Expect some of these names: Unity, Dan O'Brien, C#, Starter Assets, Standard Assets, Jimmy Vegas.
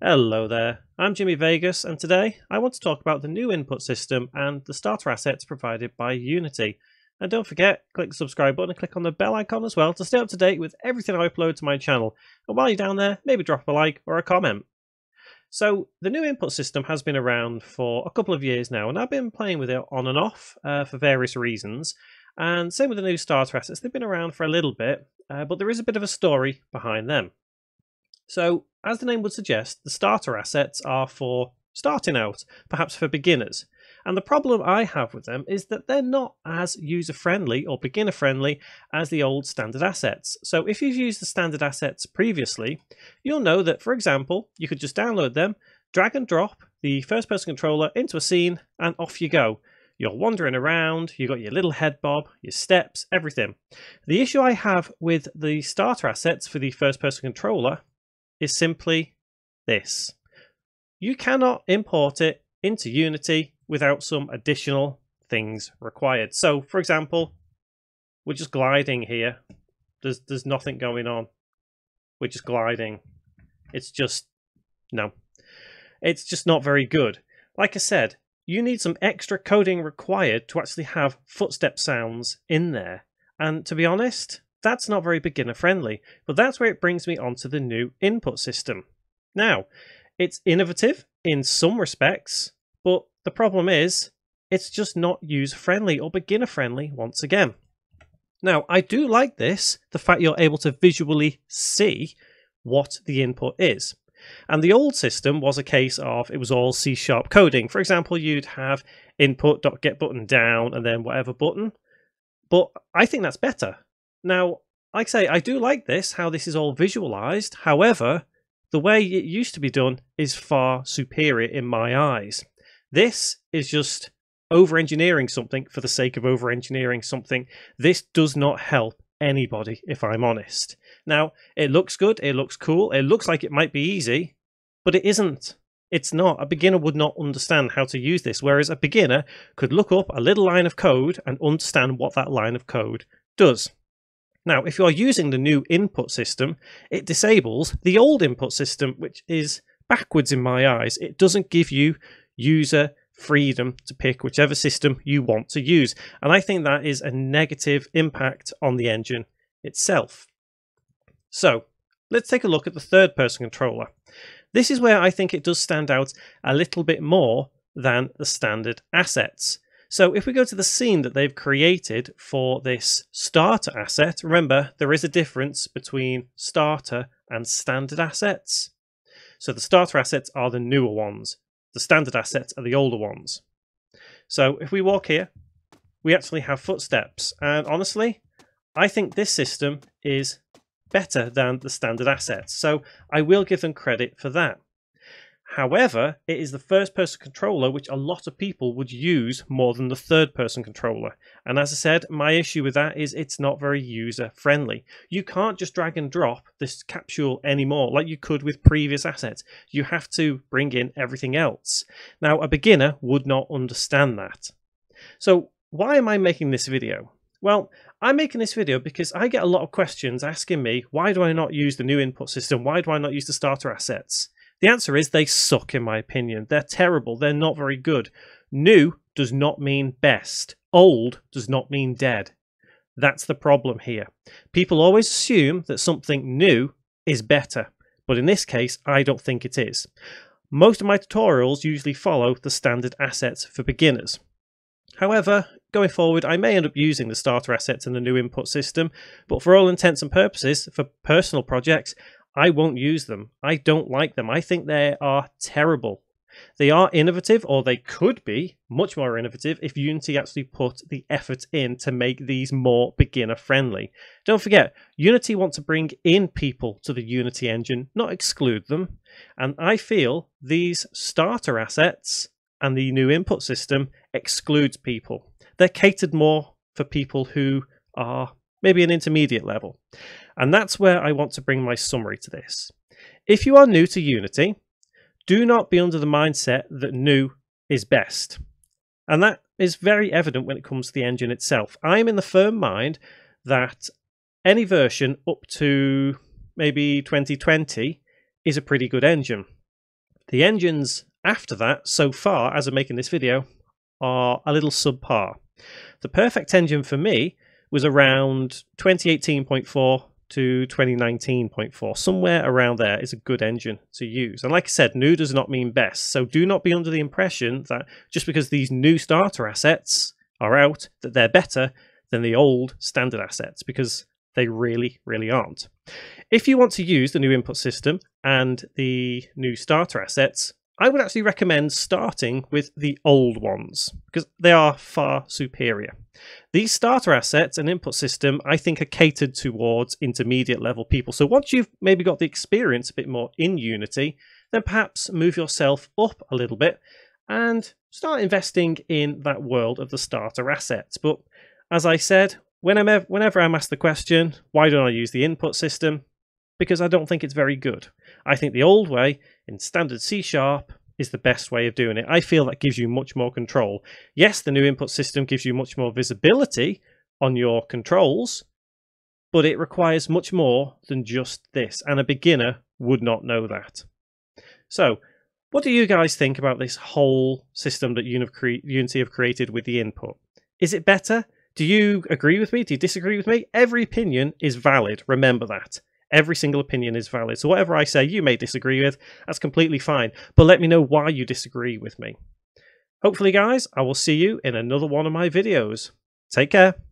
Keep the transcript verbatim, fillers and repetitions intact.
Hello there, I'm Jimmy Vegas, and today I want to talk about the new input system and the starter assets provided by Unity. And don't forget, click the subscribe button and click on the bell icon as well to stay up to date with everything I upload to my channel. And while you're down there, maybe drop a like or a comment. So the new input system has been around for a couple of years now, and I've been playing with it on and off uh, for various reasons. And same with the new starter assets, they've been around for a little bit, uh, but there is a bit of a story behind them. So, as the name would suggest, the starter assets are for starting out, perhaps for beginners. And the problem I have with them is that they're not as user-friendly or beginner-friendly as the old standard assets. So if you've used the standard assets previously, you'll know that, for example, you could just download them, drag and drop the first-person controller into a scene, and off you go. You're wandering around, you've got your little head bob, your steps, everything. The issue I have with the starter assets for the first-person controller is simply this. You cannot import it into Unity without some additional things required. So, for example, we're just gliding here. There's, there's nothing going on. We're just gliding. It's just, no. It's just not very good. Like I said, you need some extra coding required to actually have footstep sounds in there. And to be honest, that's not very beginner friendly, but that's where it brings me onto the new input system. Now, it's innovative in some respects, but the problem is it's just not user friendly or beginner friendly once again. Now, I do like this, the fact you're able to visually see what the input is. And the old system was a case of it was all C sharp coding. For example, you'd have input.getButtonDown and then whatever button, but I think that's better. Now, like I say, I do like this, how this is all visualized. However, the way it used to be done is far superior in my eyes. This is just over-engineering something for the sake of over-engineering something. This does not help anybody, if I'm honest. Now, it looks good, it looks cool, it looks like it might be easy, but it isn't. It's not. A beginner would not understand how to use this, whereas a beginner could look up a little line of code and understand what that line of code does. Now, if you are using the new input system, it disables the old input system, which is backwards in my eyes. It doesn't give you user freedom to pick whichever system you want to use. And I think that is a negative impact on the engine itself. So let's take a look at the third person controller. This is where I think it does stand out a little bit more than the standard assets. So if we go to the scene that they've created for this starter asset, remember there is a difference between starter and standard assets. So the starter assets are the newer ones. The standard assets are the older ones. So if we walk here, we actually have footsteps. And honestly, I think this system is better than the standard assets. So I will give them credit for that. However, it is the first-person controller which a lot of people would use more than the third-person controller. And as I said, my issue with that is it's not very user-friendly. You can't just drag and drop this capsule anymore like you could with previous assets. You have to bring in everything else. Now, a beginner would not understand that. So why am I making this video? Well, I'm making this video because I get a lot of questions asking me, why do I not use the new input system? Why do I not use the starter assets? The answer is they suck, in my opinion. They're terrible. They're not very good. New does not mean best. Old does not mean dead. That's the problem here. People always assume that something new is better, but in this case, I don't think it is. Most of my tutorials usually follow the standard assets for beginners. However, going forward, I may end up using the starter assets and the new input system, but for all intents and purposes, for personal projects, I won't use them. I don't like them. I think they are terrible. They are innovative, or they could be much more innovative if Unity actually put the effort in to make these more beginner friendly. Don't forget, Unity wants to bring in people to the Unity engine, not exclude them. And I feel these starter assets and the new input system excludes people. They're catered more for people who are maybe an intermediate level. And that's where I want to bring my summary to this. If you are new to Unity, do not be under the mindset that new is best. And that is very evident when it comes to the engine itself. I'm in the firm mind that any version up to maybe twenty twenty is a pretty good engine. The engines after that, so far as I'm making this video, are a little subpar. The perfect engine for me was around twenty eighteen point four to twenty nineteen point four. Somewhere around there is a good engine to use. And like I said, new does not mean best. So do not be under the impression that just because these new starter assets are out, that they're better than the old standard assets, because they really, really aren't. If you want to use the new input system and the new starter assets, I would actually recommend starting with the old ones, because they are far superior. These starter assets and input system, I think, are catered towards intermediate level people. So once you've maybe got the experience a bit more in Unity, then perhaps move yourself up a little bit and start investing in that world of the starter assets. But as I said, whenever, whenever I'm asked the question, why don't I use the input system? Because I don't think it's very good. I think the old way in standard C sharp is the best way of doing it. I feel that gives you much more control. Yes, the new input system gives you much more visibility on your controls, but it requires much more than just this, and a beginner would not know that. So, what do you guys think about this whole system that Unity have created with the input? Is it better? Do you agree with me? Do you disagree with me? Every opinion is valid, remember that. Every single opinion is valid. So whatever I say you may disagree with, that's completely fine. But let me know why you disagree with me. Hopefully, guys, I will see you in another one of my videos. Take care.